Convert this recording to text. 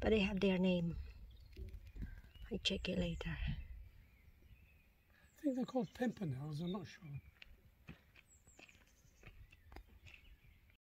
but I have their name. I check it later. I think they're called pimpernels, I'm not sure.